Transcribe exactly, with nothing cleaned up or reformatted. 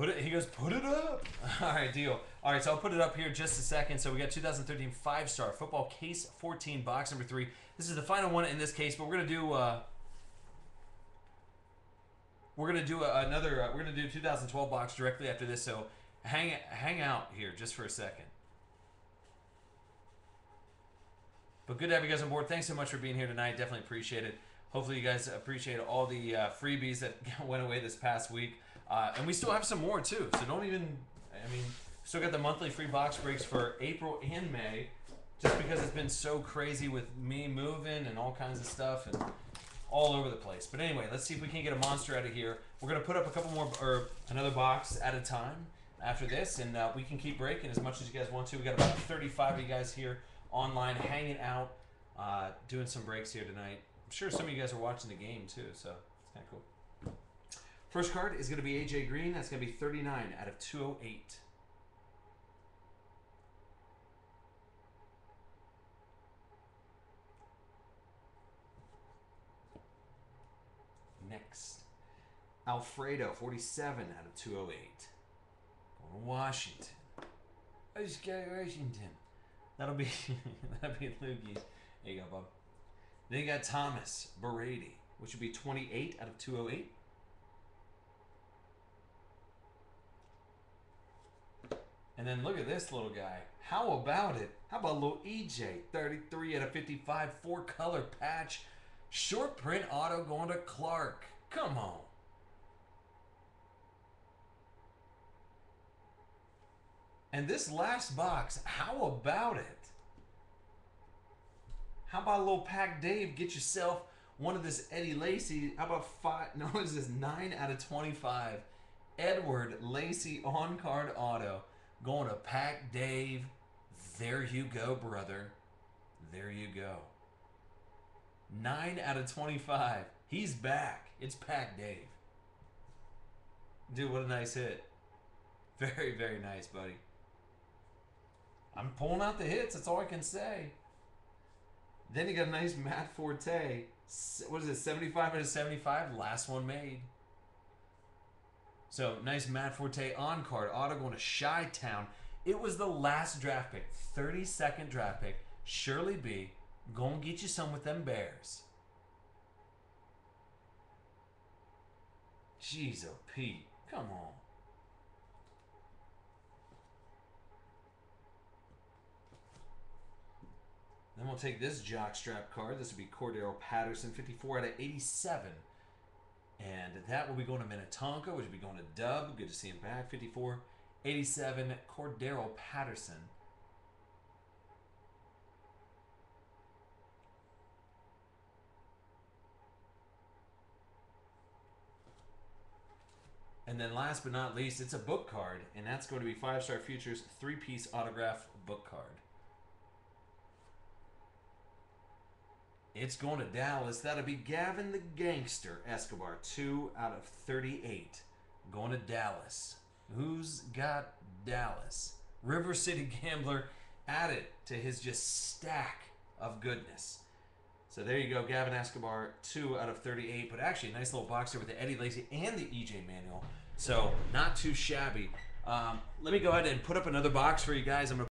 Put it, he goes, put it up. All right, deal. All right, so I'll put it up here just a second. So we got two thousand thirteen Five Star Football Case fourteen, box number three. This is the final one in this case, but we're gonna do uh, we're gonna do another. Uh, we're gonna do two thousand twelve box directly after this. So hang hang out here just for a second. But good to have you guys on board. Thanks so much for being here tonight. Definitely appreciate it. Hopefully you guys appreciate all the uh, freebies that went away this past week. Uh, and we still have some more, too. So don't even, I mean, still got the monthly free box breaks for April and May, just because it's been so crazy with me moving and all kinds of stuff and all over the place. But anyway, let's see if we can get a monster out of here. We're going to put up a couple more, or another box at a time after this, and uh, we can keep breaking as much as you guys want to. We got about thirty-five of you guys here online hanging out, uh, doing some breaks here tonight. I'm sure some of you guys are watching the game too, so it's kind of cool. First card is going to be A J Green. That's going to be thirty-nine out of two oh eight. Next, Alfredo, forty-seven out of two oh eight. Going to Washington. I just got Washington. That'll be that'll be Lugie's. There you go, Bob. Then you got Thomas Berardi, which would be twenty-eight out of two oh eight. And then look at this little guy. How about it? How about little E J? thirty-three out of fifty-five, four color patch. Short print auto going to Clark. Come on. And this last box, how about it? How about a little Pac Dave? Get yourself one of this Eddie Lacy. How about five? No, this is nine out of twenty-five. Edward Lacey on card auto. Going to Pac Dave. There you go, brother. There you go. nine out of twenty-five. He's back. It's Pac Dave. Dude, what a nice hit. Very, very nice, buddy. I'm pulling out the hits. That's all I can say. Then you got a nice Matt Forte. What is it, seventy-five out of seventy-five? Last one made. So, nice Matt Forte on card. Auto going to Chi-Town. It was the last draft pick, thirty-second draft pick. Shirley B. Gonna get you some with them Bears. Jeez, oh, Pete. Come on. Then we'll take this jockstrap card. This would be Cordarrelle Patterson, fifty-four out of eighty-seven. And that will be going to Minnetonka, which will be going to Dub. Good to see him back. fifty-four, eighty-seven, Cordarrelle Patterson. And then last but not least, it's a book card. And that's going to be Five Star Futures, three-piece autograph book card. It's going to Dallas. That'll be Gavin the Gangster Escobar. two out of thirty-eight. Going to Dallas. Who's got Dallas? River City Gambler added to his just stack of goodness. So there you go. Gavin Escobar, two out of thirty-eight. But actually, a nice little box here with the Eddie Lacy and the E J manual. So not too shabby. Um, let me go ahead and put up another box for you guys. I'm going to